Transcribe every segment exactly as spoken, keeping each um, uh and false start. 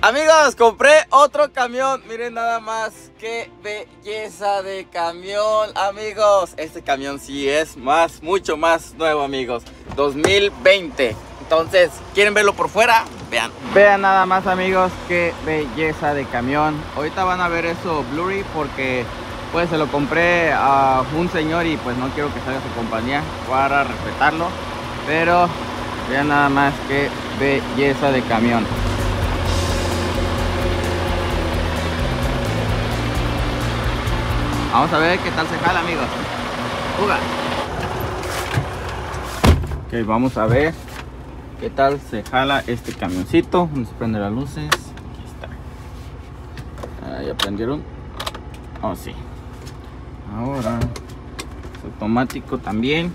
Amigos, compré otro camión. Miren nada más qué belleza de camión, amigos. Este camión sí es más, mucho más nuevo, amigos, dos mil veinte. Entonces, ¿quieren verlo por fuera? Vean. Vean nada más, amigos, qué belleza de camión. Ahorita van a ver eso blurry porque pues se lo compré a un señor y pues no quiero que salga su compañía para respetarlo. Pero vean nada más qué belleza de camión. Vamos a ver qué tal se jala, amigos. ¡Juga! Ok, vamos a ver qué tal se jala este camioncito. Vamos a prender las luces. Aquí está. Ahí prendieron. Oh, sí. Ahora es automático también.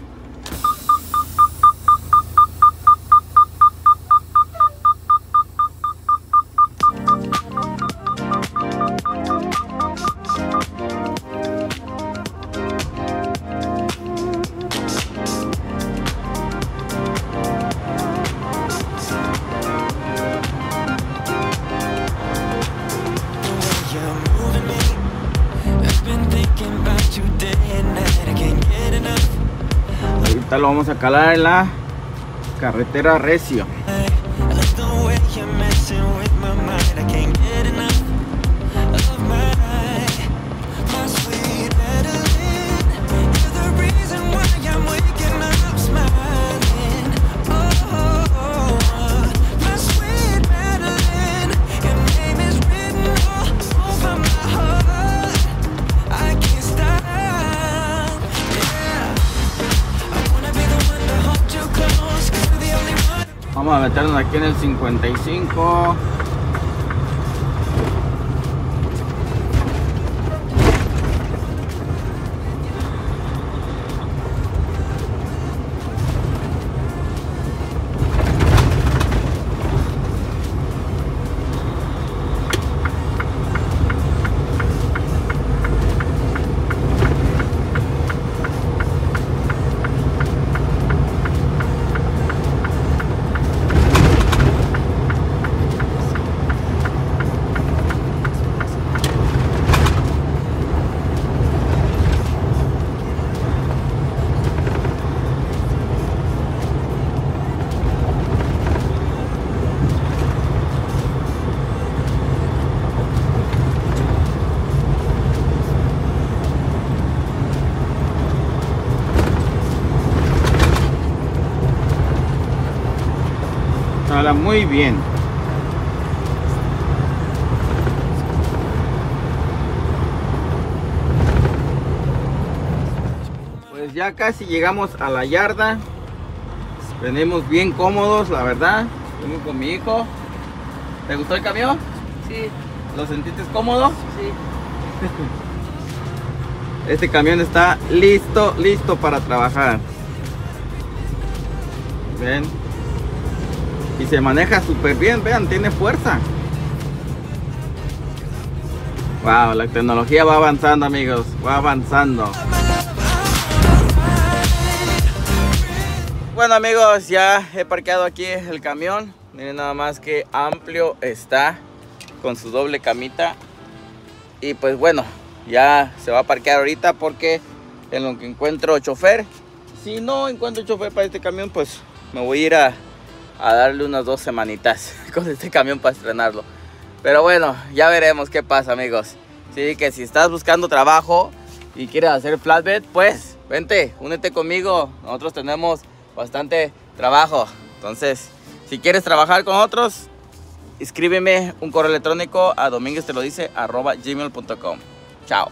Ahorita lo vamos a calar en la carretera Recio. Vamos a meternos aquí en el cincuenta y cinco. Muy bien. Pues ya casi llegamos a la yarda. Venimos bien cómodos, la verdad. Vengo con mi hijo. ¿Te gustó el camión? Sí. ¿Lo sentiste cómodo? Sí. Este camión está listo, listo para trabajar. Ven. Y se maneja súper bien, vean, tiene fuerza. Wow, la tecnología va avanzando, amigos, va avanzando. Bueno, amigos, ya he parqueado aquí el camión. Miren nada más que amplio está, con su doble camita. Y pues bueno, ya se va a parquear ahorita porque en lo que encuentro chofer. Si no encuentro chofer para este camión, pues me voy a ir a a darle unas dos semanitas con este camión para estrenarlo. Pero bueno, ya veremos qué pasa, amigos. Así que si estás buscando trabajo y quieres hacer flatbed, pues vente, únete conmigo. Nosotros tenemos bastante trabajo. Entonces, si quieres trabajar con otros, escríbeme un correo electrónico a domínguez te lo dice arroba gmail punto com. Chao.